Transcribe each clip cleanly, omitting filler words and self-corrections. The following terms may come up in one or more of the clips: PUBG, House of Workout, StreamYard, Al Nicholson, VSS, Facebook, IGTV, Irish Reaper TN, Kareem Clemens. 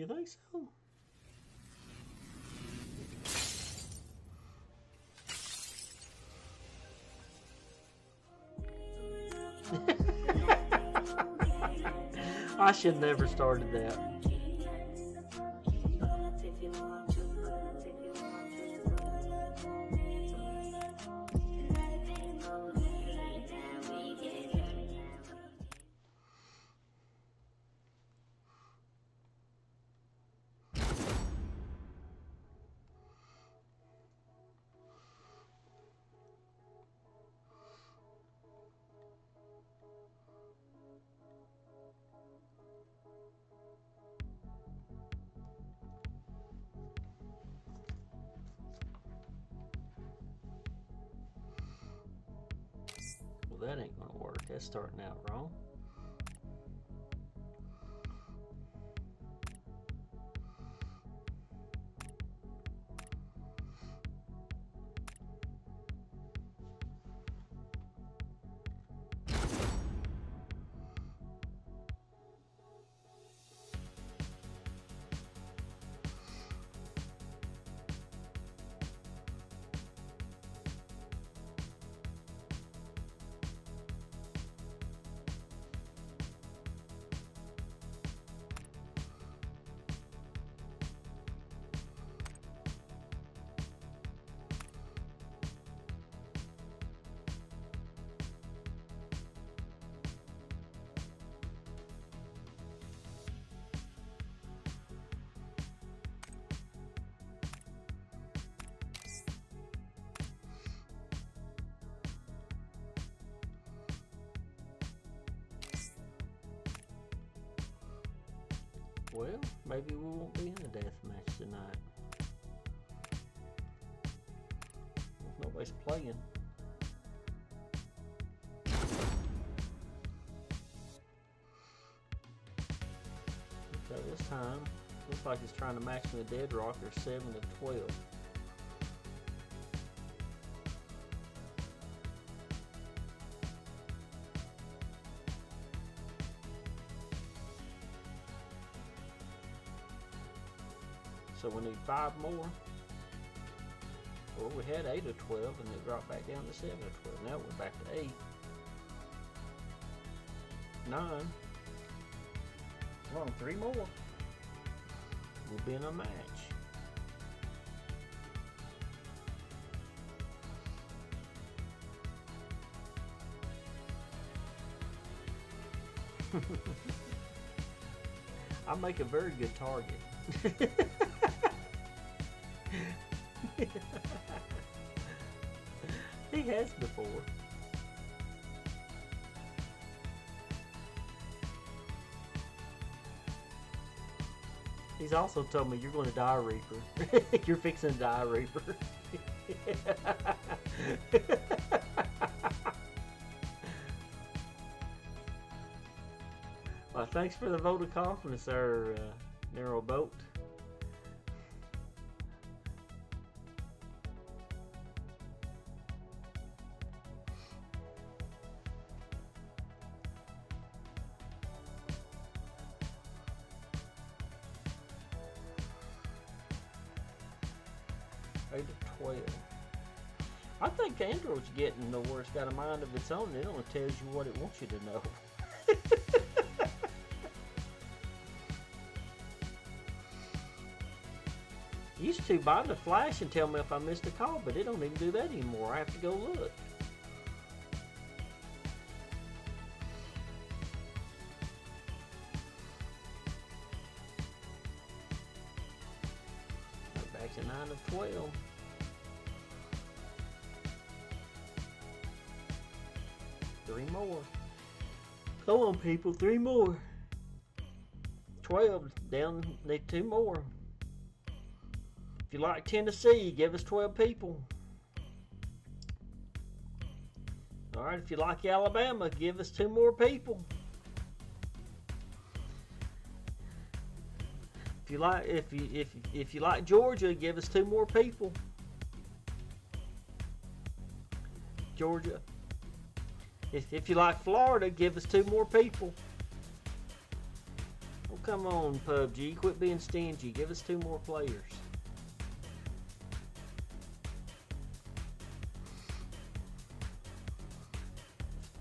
You think so? I should never started that. That ain't gonna work. That's starting out wrong. Well, maybe we won't be in a deathmatch tonight. If nobody's playing. Okay, this time, looks like he's trying to match the Dead Rocker 7-12. So we need 5 more. Well, we had 8 or 12 and it dropped back down to 7 or 12. Now we're back to 8. 9. Come on, 3 more. We'll be in a match. I make a very good target. He has before. He's also told me you're going to die, Reaper. You're fixing to die, Reaper. Well, thanks for the vote of confidence there, Narrow Boat. Getting the where it's got a mind of its own. It only tells you what it wants you to know. Used to buy the flash and tell me if I missed a call, but it don't even do that anymore. I have to go look. Back to 9 of 12. More. Come on, people. 3 more. 12 down. Need 2 more. If you like Tennessee, give us 12 people. All right. If you like Alabama, give us 2 more people. If you like, if you like Georgia, give us 2 more people. Georgia. If you like Florida, give us 2 more people. come on, PUBG. Quit being stingy. Give us 2 more players.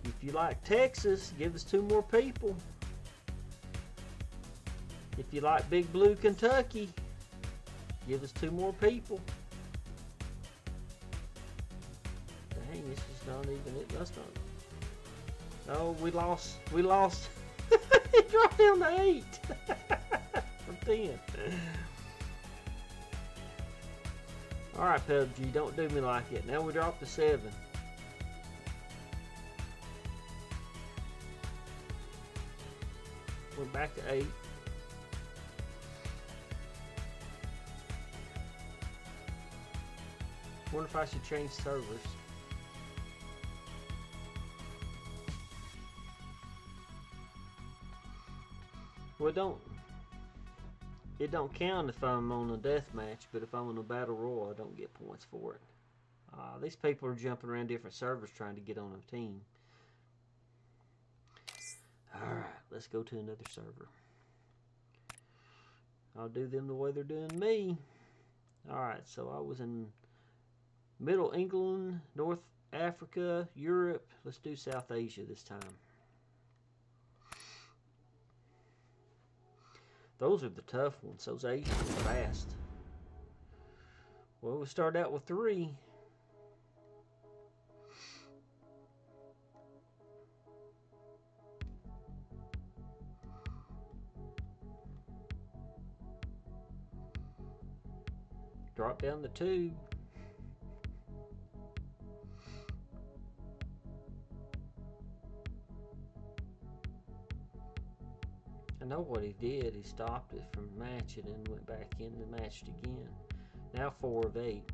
If you like Texas, give us 2 more people. If you like Big Blue Kentucky, give us 2 more people. Dang, this is not even it. That's not. Oh, we lost. It dropped down to 8 from 10. Alright, PUBG, don't do me like it. Now we dropped to 7. We're back to 8. Wonder if I should change servers. Well, it don't count if I'm on a deathmatch, but if I'm on a battle royal, I don't get points for it. These people are jumping around different servers trying to get on a team. Alright, let's go to another server. I'll do them the way they're doing me. Alright, so I was in Middle England, North Africa, Europe. Let's do South Asia this time. Those are the tough ones. Those Asians are fast. Well, we'll start out with 3. Drop down the 2. Know what he did, he stopped it from matching and went back in and matched again. Now 4 of 8.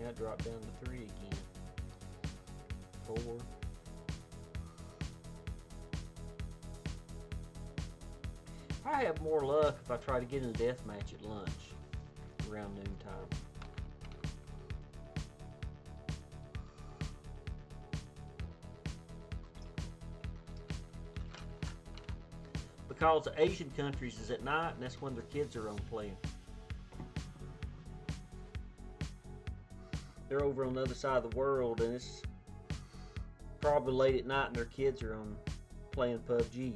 Now drop down to 3 again. 4. I have more luck if I try to get in a deathmatch at lunch around noontime. Because the Asian countries is at night, and that's when their kids are on playing. They're over on the other side of the world, and it's probably late at night, and their kids are on playing PUBG.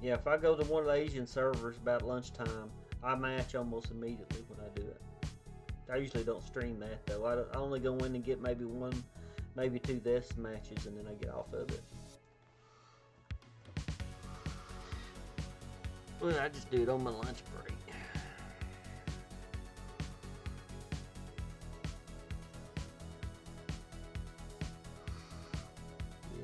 Yeah, if I go to one of the Asian servers about lunchtime, I match almost immediately when I do it. I usually don't stream that though. I only go in and get maybe 1, maybe 2 death matches, and then I get off of it. Well, I just do it on my lunch break.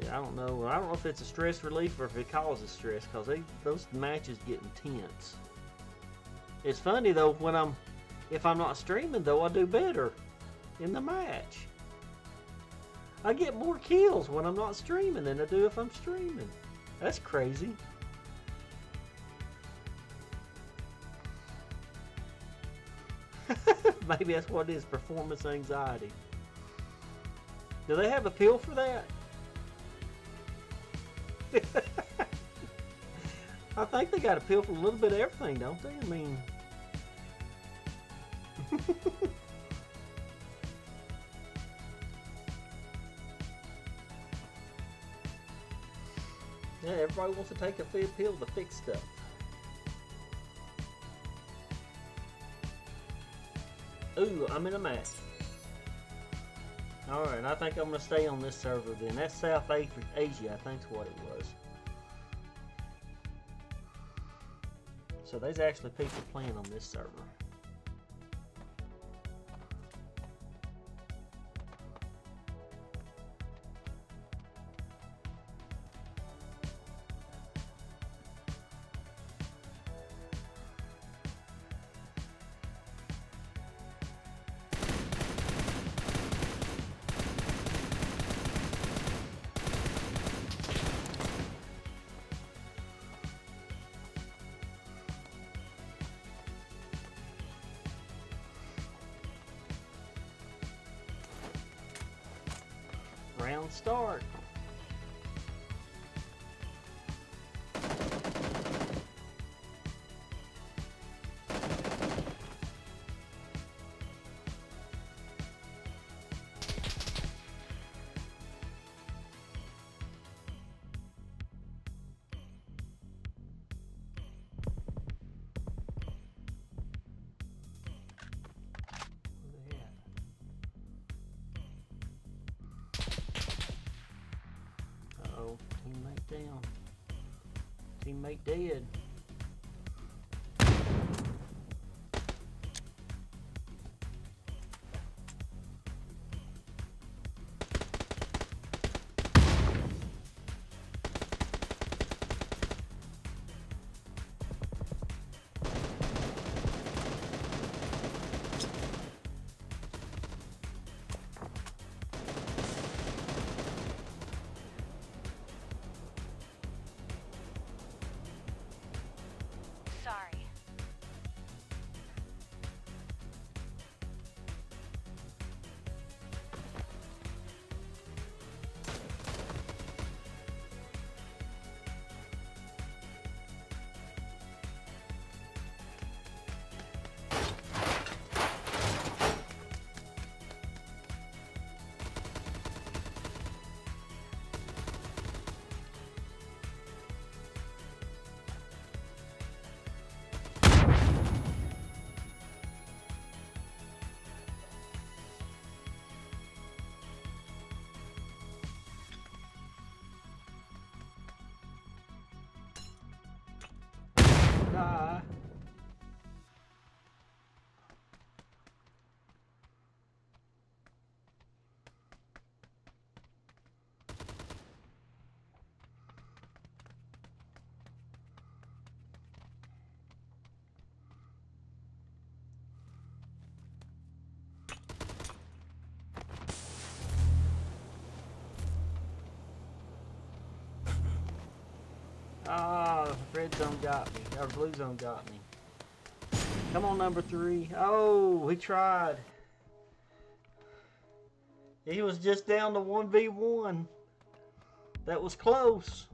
Yeah, I don't know. I don't know if it's a stress relief or if it causes stress, because those matches get intense. It's funny though, when if I'm not streaming though, I do better in the match. I get more kills when I'm not streaming than I do if I'm streaming. That's crazy. Maybe that's what it is, performance anxiety. Do they have a pill for that? I think they got a pill for a little bit of everything, don't they? I mean... Yeah, everybody wants to take a fair pill to fix stuff. Ooh, I'm in a match. Alright, I think I'm going to stay on this server then. That's South Asia, I think's what it was. So there's actually people playing on this server. round start. Teammate down. Teammate dead. Ah, red zone got me. Or blue zone got me. Come on, number three. Oh, he tried. He was just down to 1v1. That was close.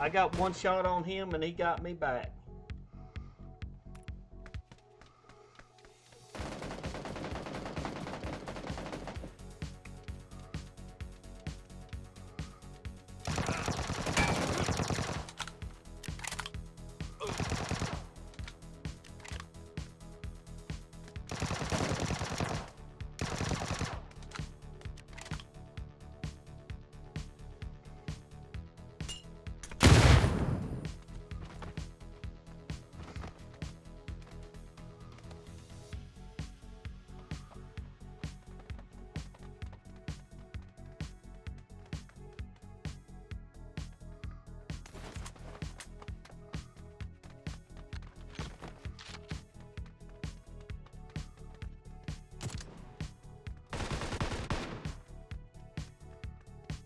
I got one shot on him and he got me back.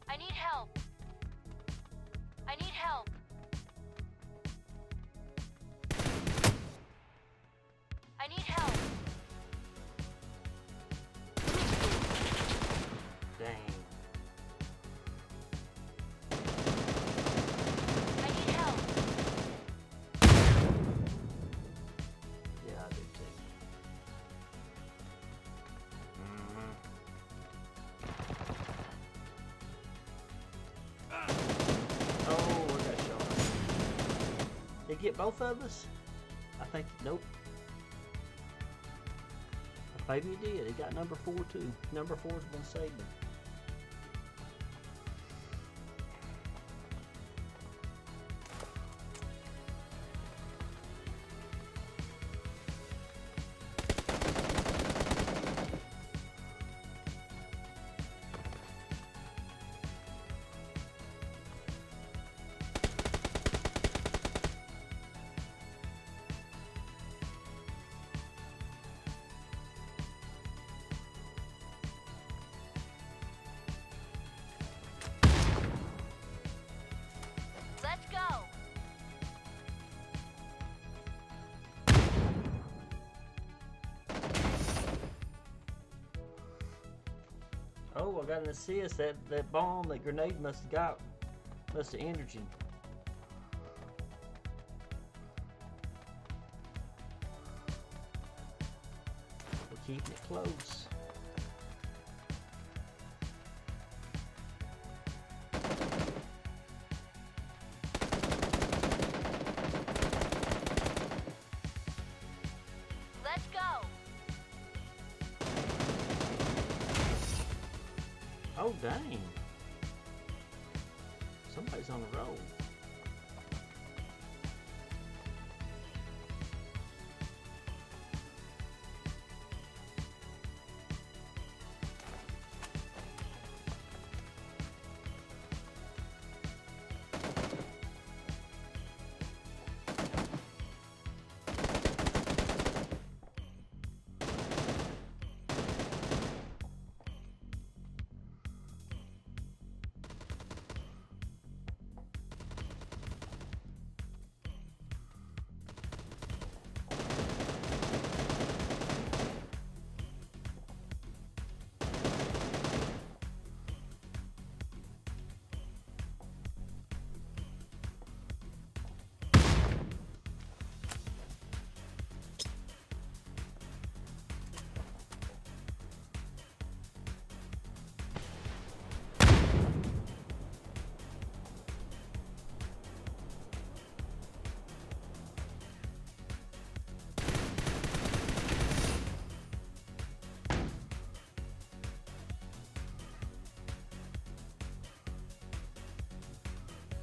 I need help. I need help. Dang. I need help. Yeah, I do too. Get both of us? I think, nope. Maybe he did. He got number four too. Number four's been saving. Oh, I got an assist. That bomb, that grenade must have injured you. We're keeping it close. Oh, dang. Somebody's on the roll.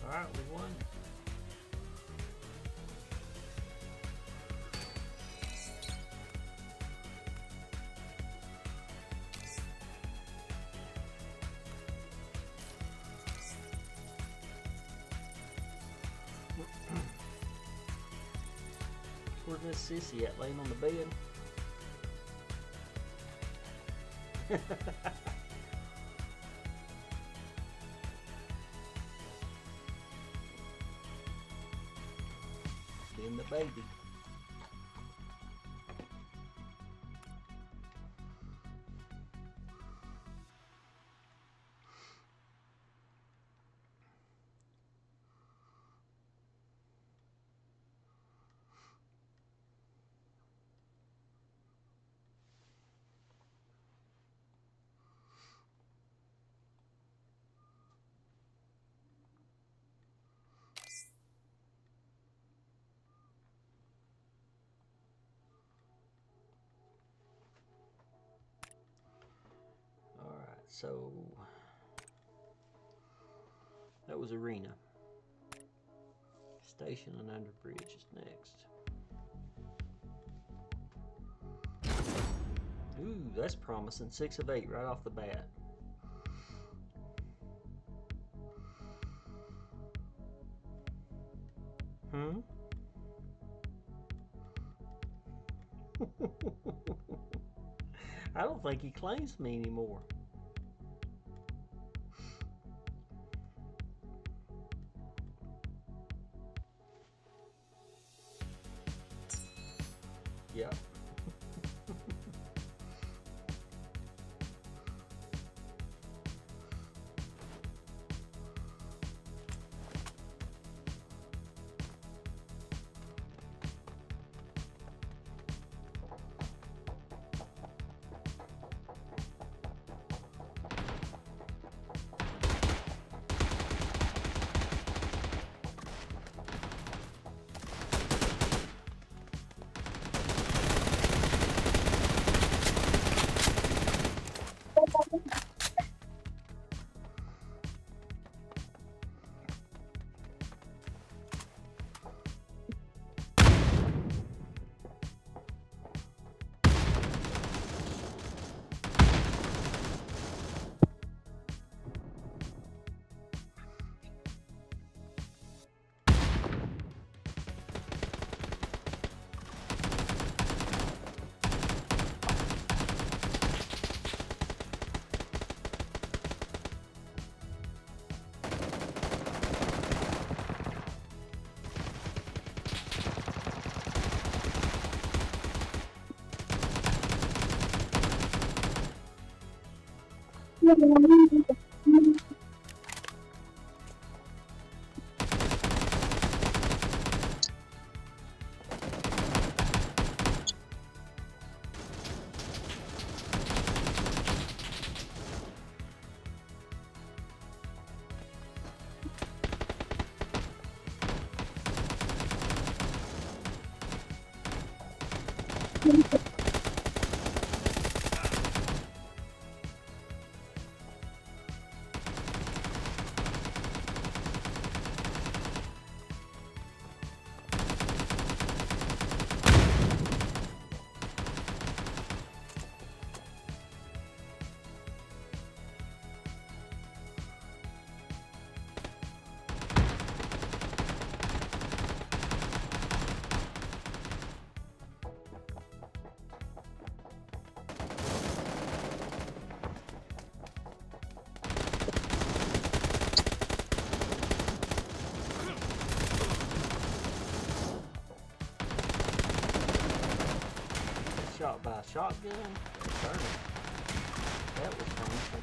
Alright, we won. Where's Miss Sissy at, laying on the bed? In the baby. So that was Arena. Station and Underbridge is next. Ooh, that's promising. 6 of 8 right off the bat. Hmm? I don't think he claims me anymore. Yeah. By a shotgun? Burn it. That was painful.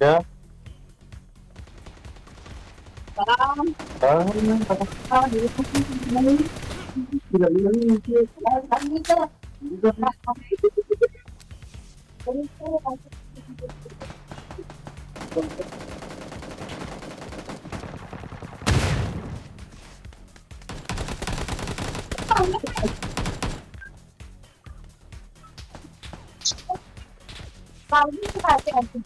Yeah. Wow, you have to answer.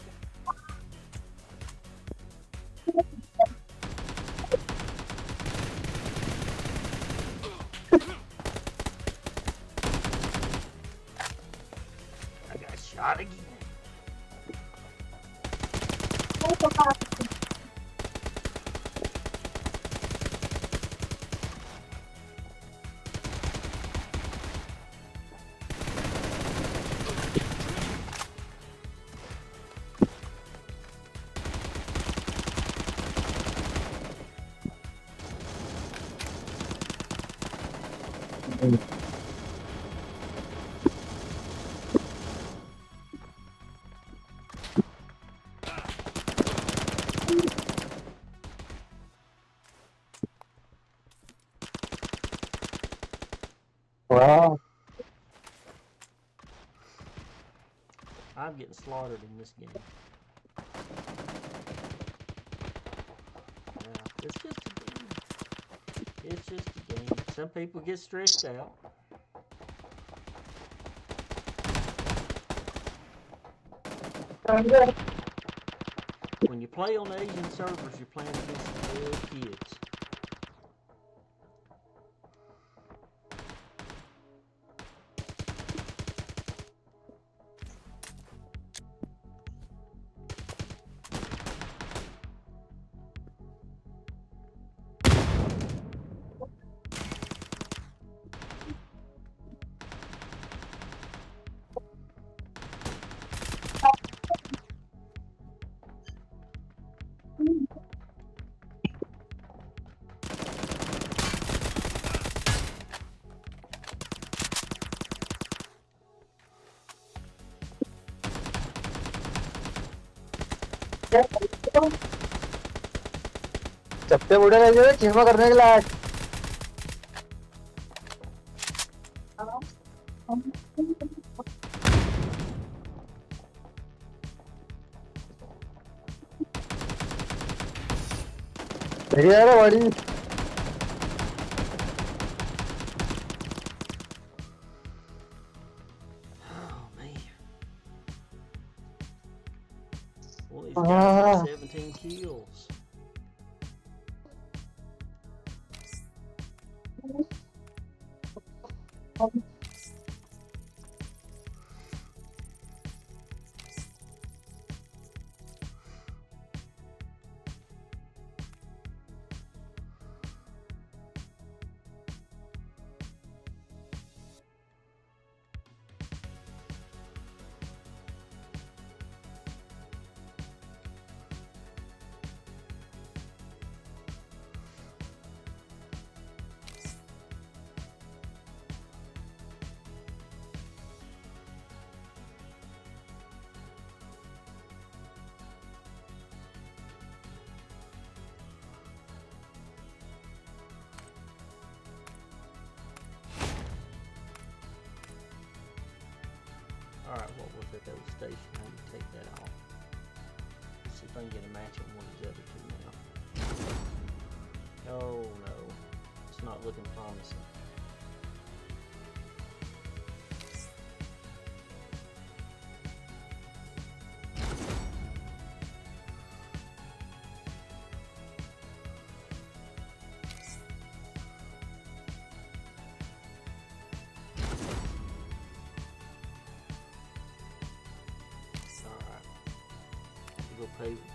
Wow. I'm getting slaughtered in this game. Yeah, it's just a game. Some people get stressed out. When you play on Asian servers, you're playing against little kids. चप्पे बुढ़े लगे हुए चश्मा करने के लायक बड़ी down 17 kills. Alright, what was it that was stationed? I'm going to take that off. Let's see if I can get a match on one of the other two now. Oh no, it's not looking promising.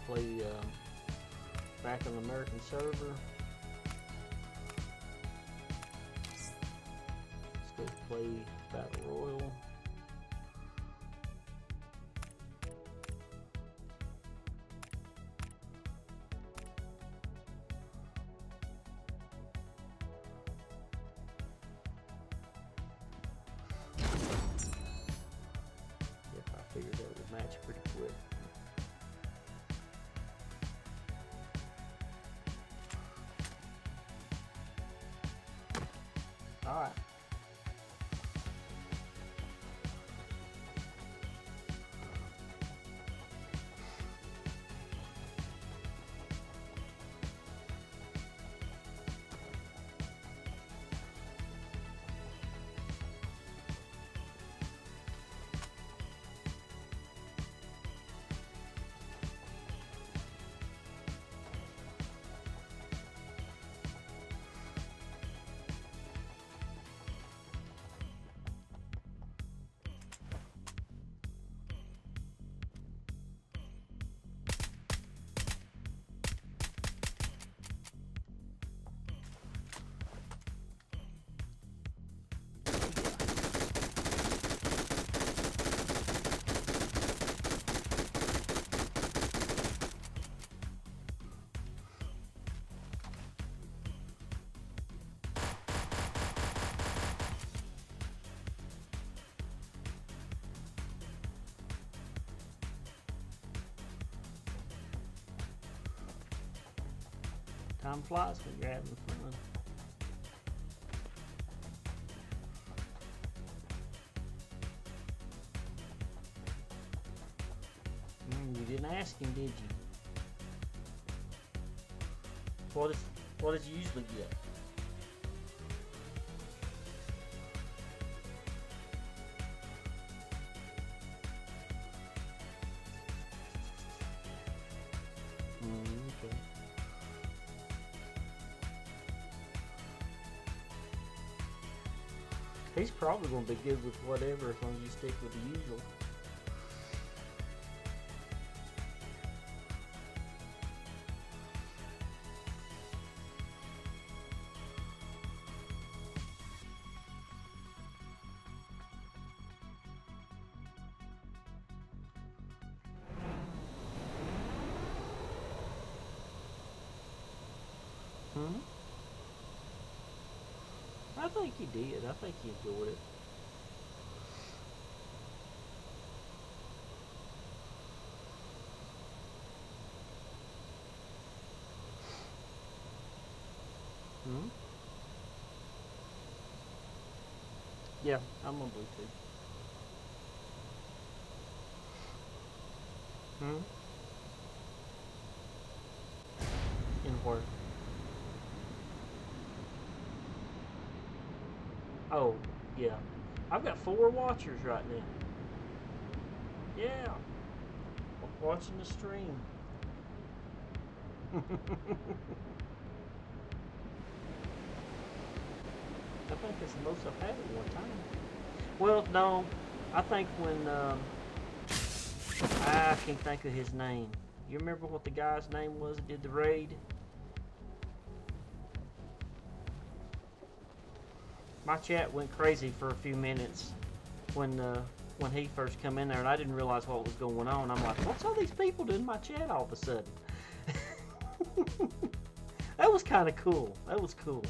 Play back on the American server. Let's go play Battle Royal. Yep, I figured that would match pretty quick. Alright. Time flies when you're having fun. You didn't ask him, did you? What did you usually get? Okay. He's probably going to be good with whatever as long as you stick with the usual. I think he did. I think he enjoyed it. Yeah, I'm on Bluetooth. In work. Oh, yeah. I've got 4 watchers right now. Yeah. watching the stream. I think it's the most I've had at one time. Well, no, I think when, I can't think of his name. You remember what the guy's name was that did the raid? My chat went crazy for a few minutes when he first come in there, and I didn't realize what was going on. I'm like, what's all these people doing in my chat all of a sudden? That was kind of cool. That was cool.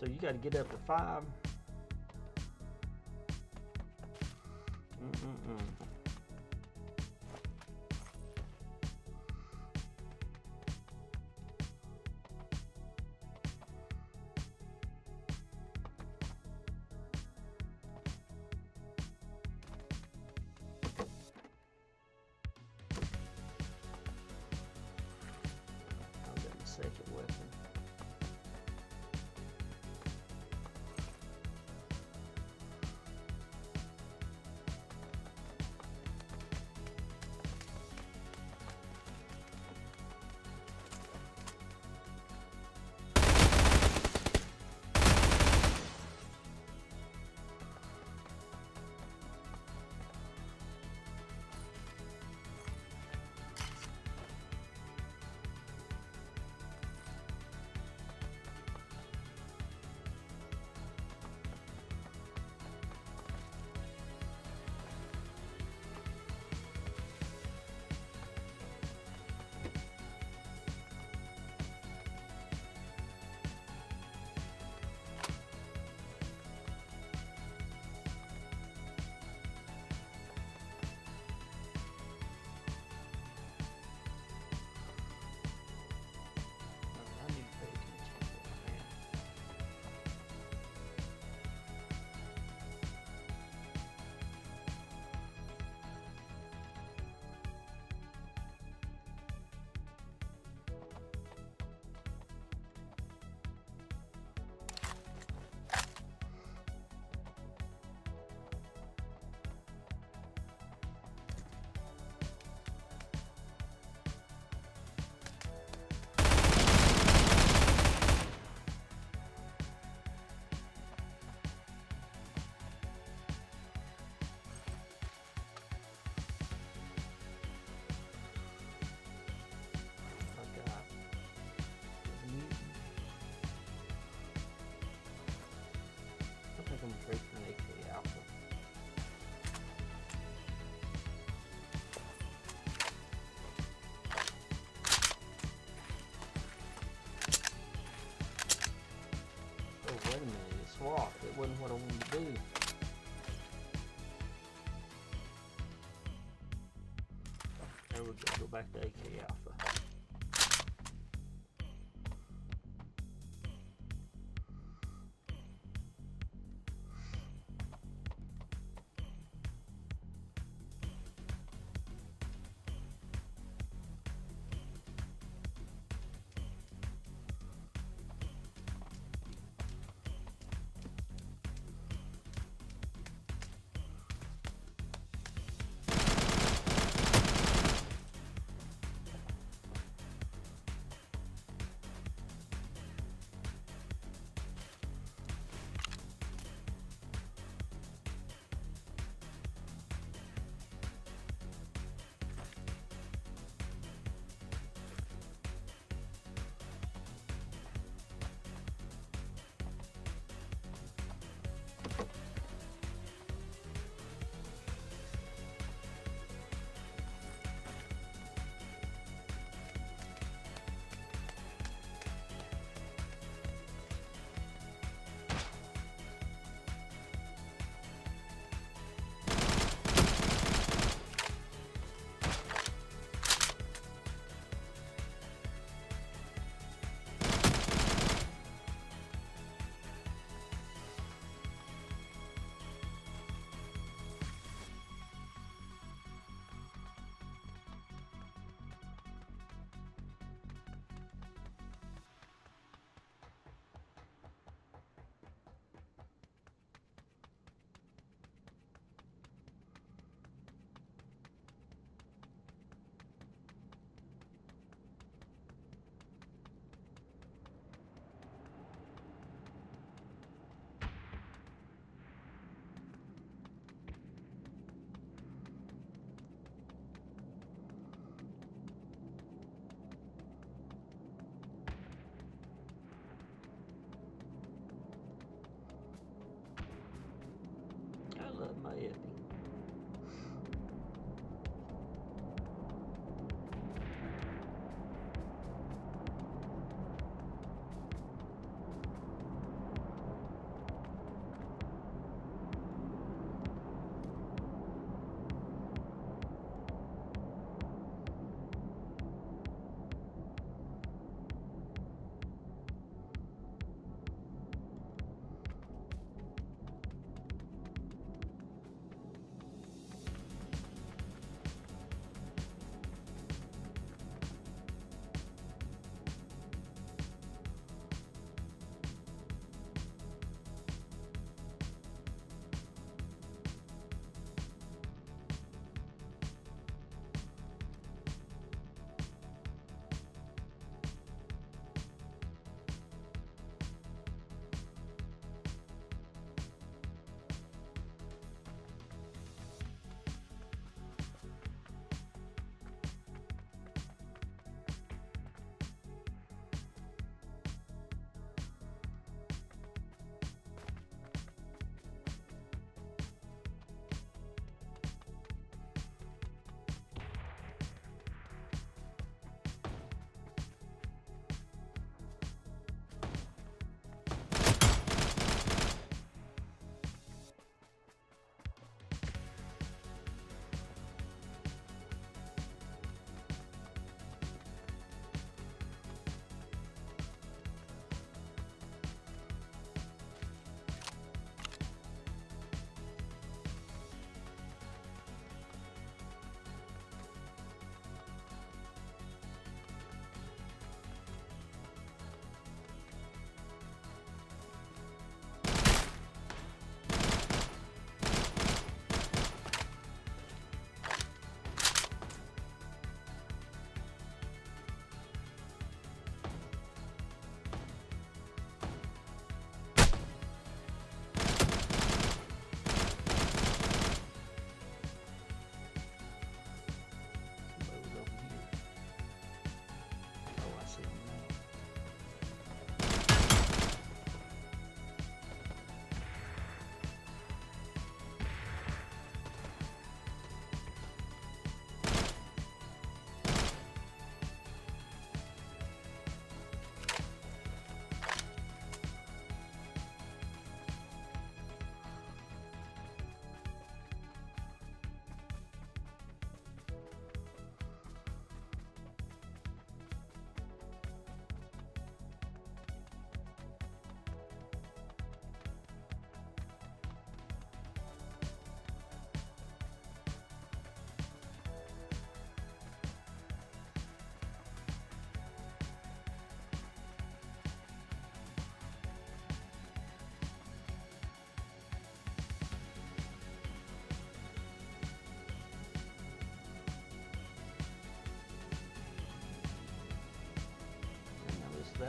So you got to get up to 5. It wasn't what I wanted to do. There we go. Go back to AK Alpha.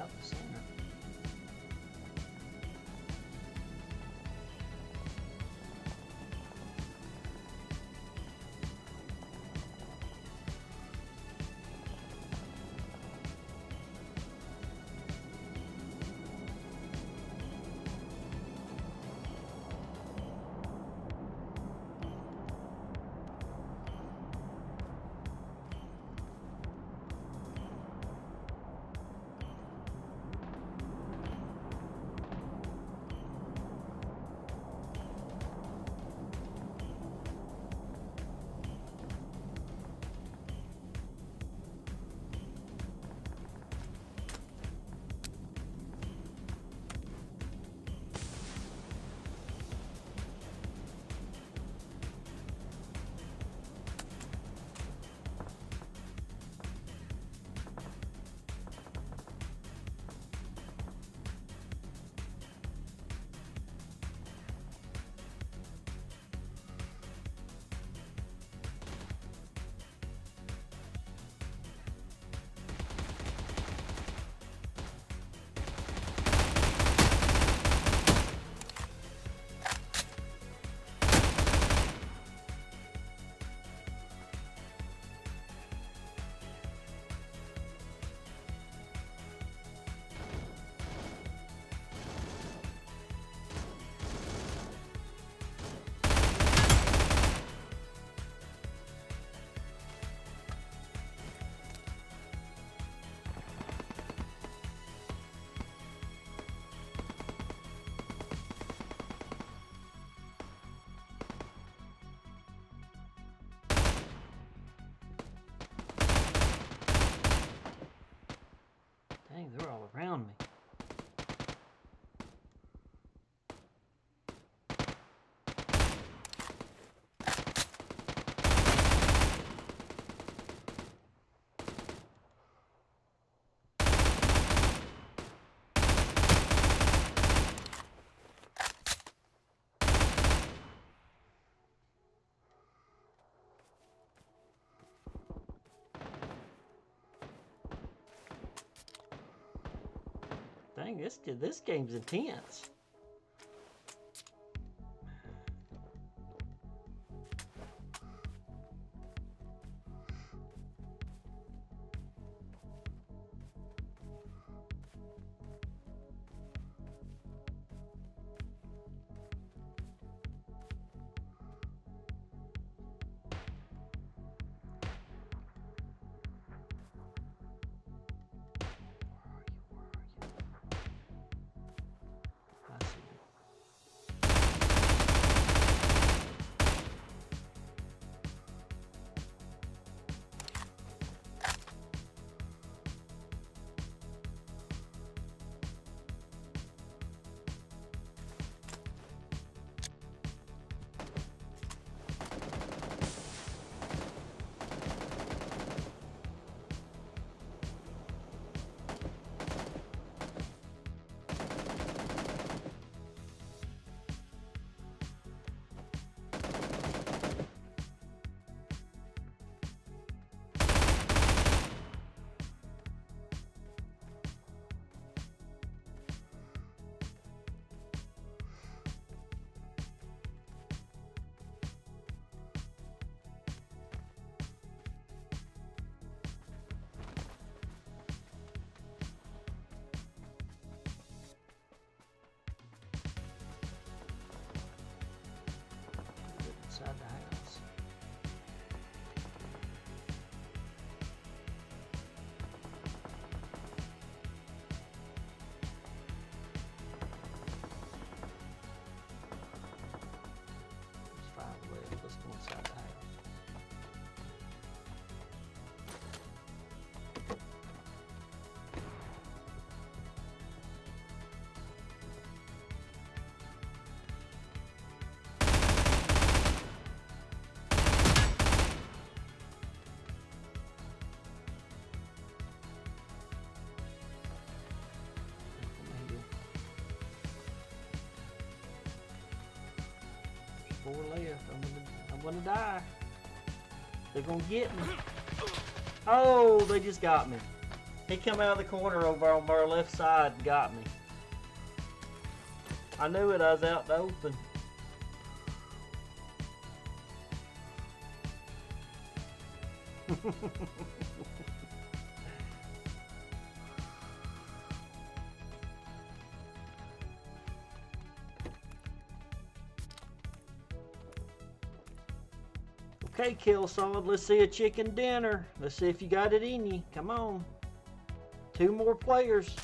la cocina. They're all around me. Dang, this game's intense. Inside the house. There's 5 left. Let's go inside the house. Four left. I'm gonna die. They're gonna get me. Oh, they just got me. He came out of the corner over on our left side and got me. I knew it. I was out in the open. Okay, Kill Solid, let's see a chicken dinner. Let's see if you got it in you. Come on. Two more players.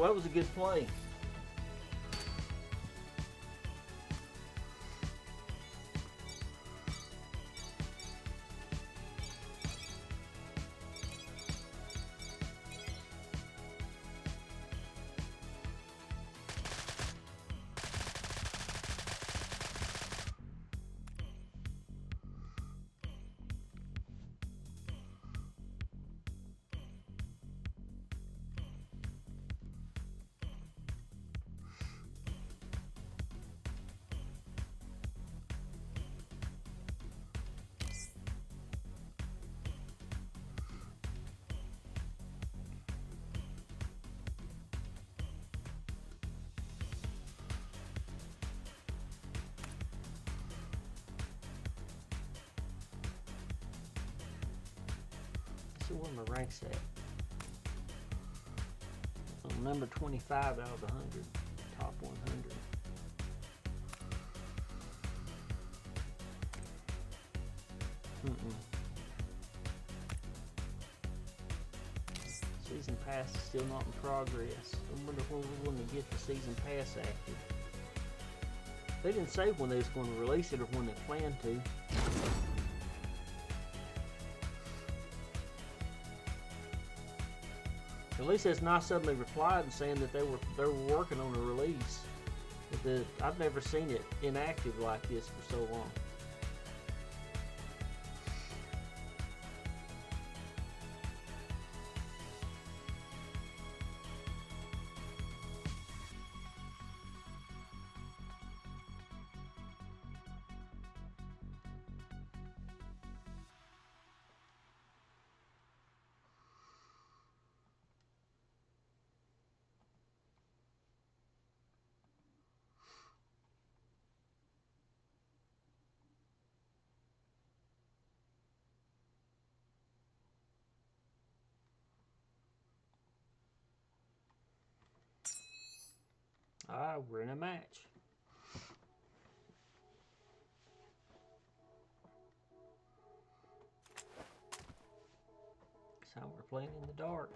That was a good play. Where my rank's at? I'm number 25 out of 100, top 100. Season pass is still not in progress. I wonder when we're going to get the season pass active. They didn't say when they was going to release it or when they planned to. At least it's not suddenly replied and saying that they were working on a release. But I've never seen it inactive like this for so long. Alright, we're in a match. That's how we're playing in the dark.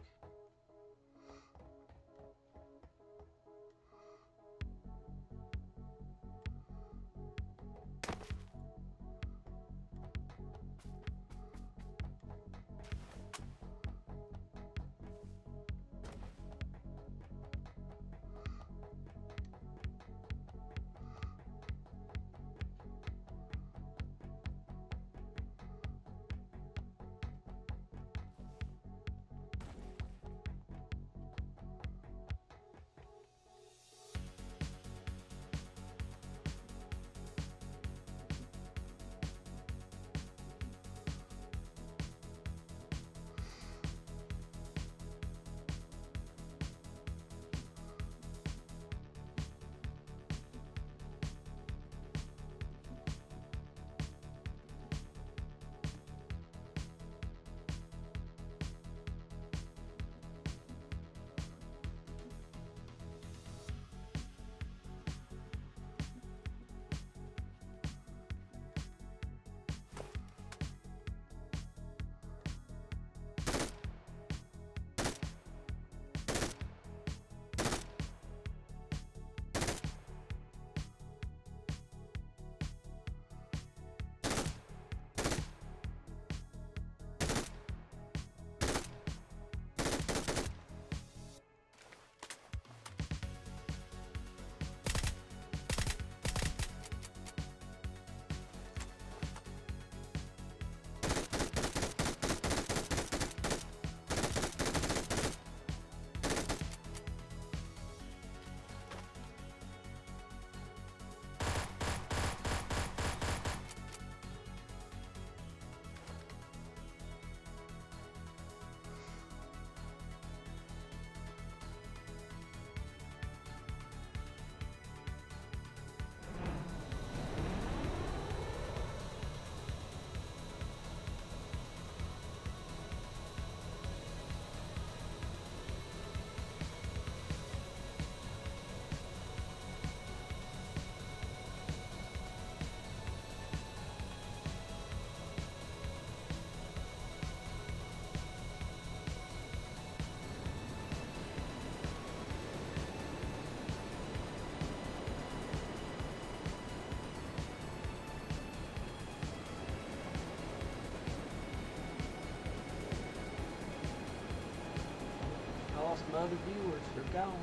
lost my other viewers. They're gone.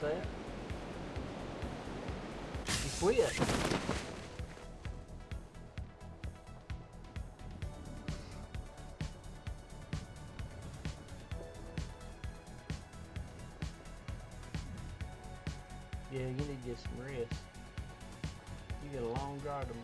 That's it. You quit. Yeah, you need to get some rest. You get a long drive tomorrow.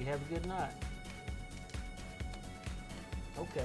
You have a good night. Okay.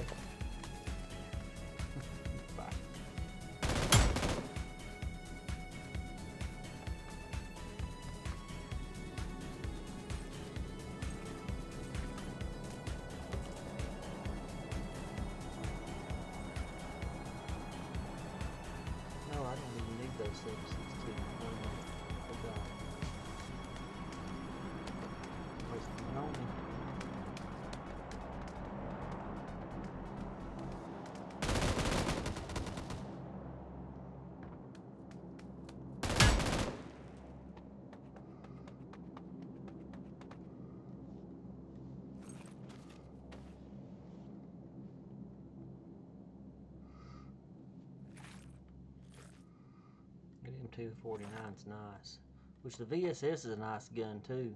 M249's nice, which the VSS is a nice gun too.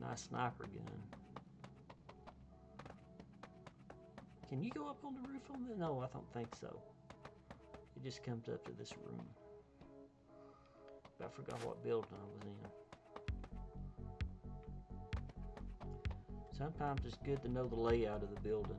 Nice sniper gun. Can you go up on the roof on that? No, I don't think so. It just comes up to this room. But I forgot what building I was in. Sometimes it's good to know the layout of the building.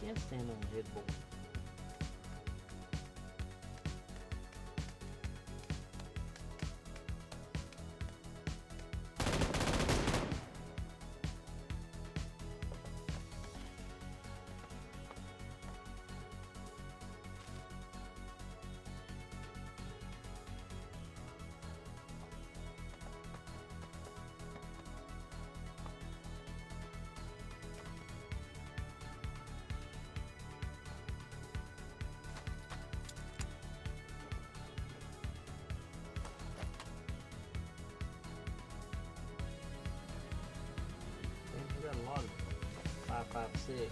I can't stand on the headboard. got a lot of 5.56.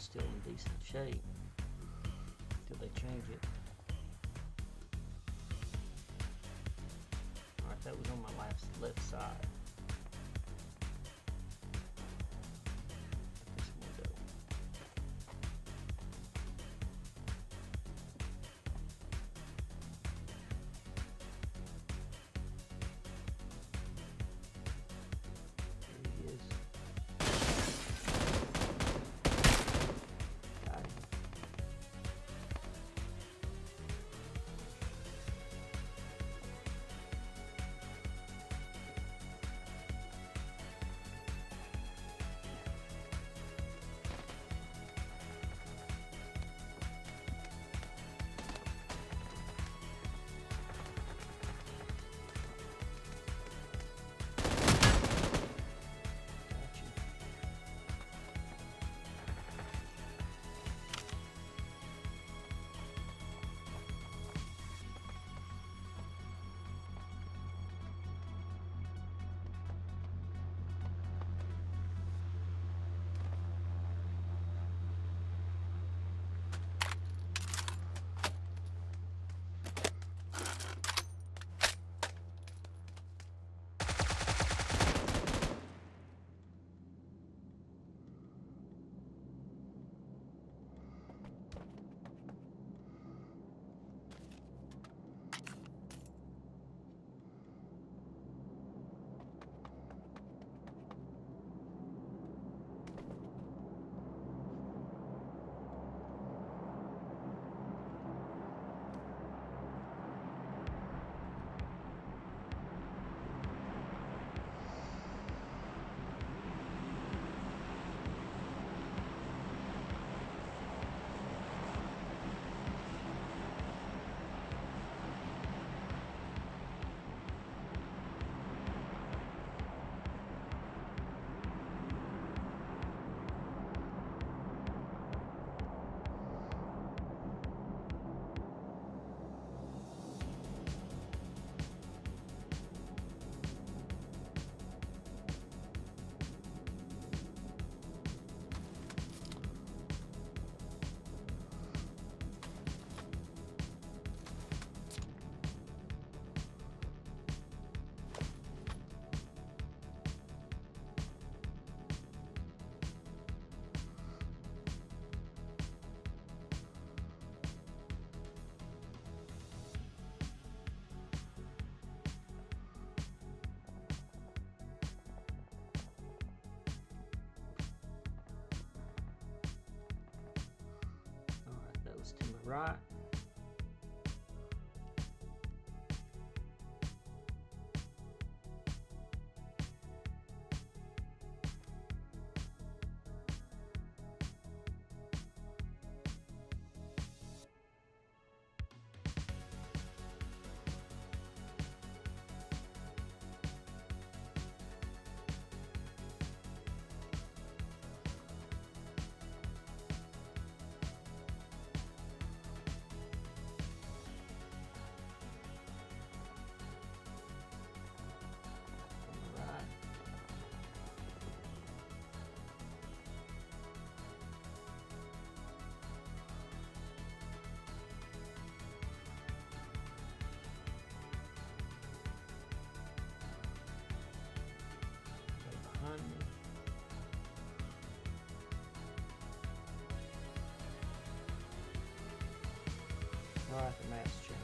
Still in decent shape until they change it. Alright, that was on my left side. Right. Alright, the map's changed.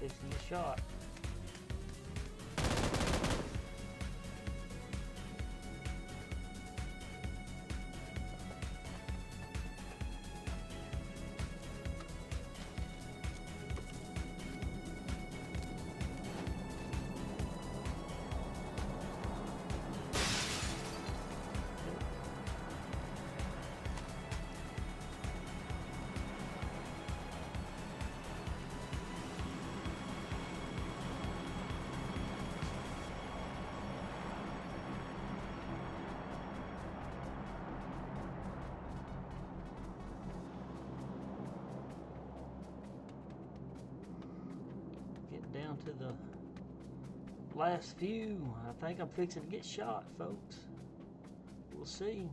Fixing the shot. Down to the last few. I think I'm fixing to get shot, folks. We'll see.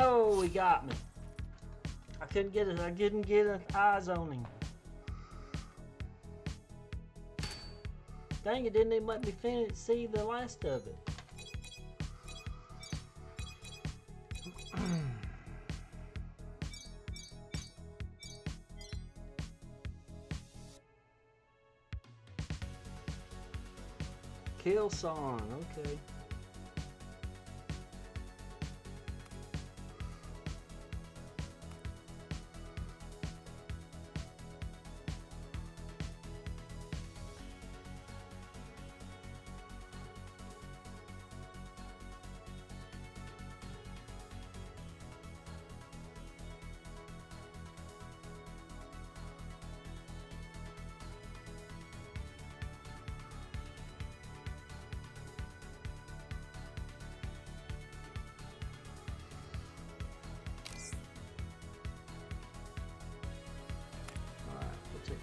Oh, he got me. I couldn't get it. I couldn't get eyes on him. Dang it, didn't they let me finish see the last of it? Kill song, okay.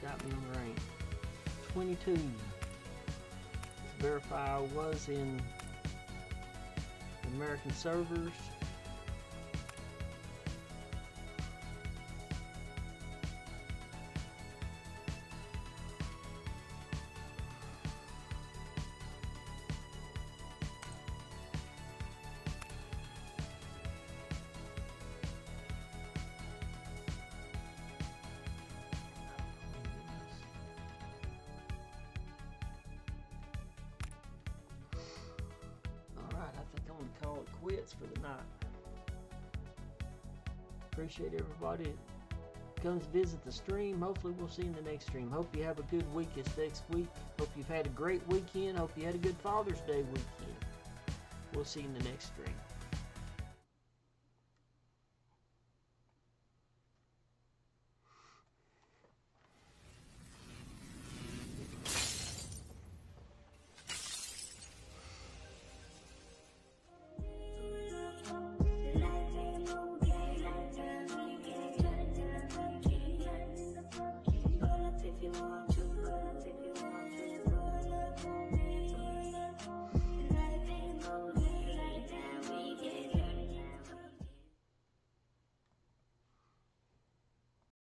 Got me on rank 22. Let's verify I was in American servers. For the night. Appreciate everybody that comes visit the stream. Hopefully we'll see you in the next stream. Hope you have a good week. It's next week. Hope you've had a great weekend. Hope you had a good Father's Day weekend. We'll see you in the next stream.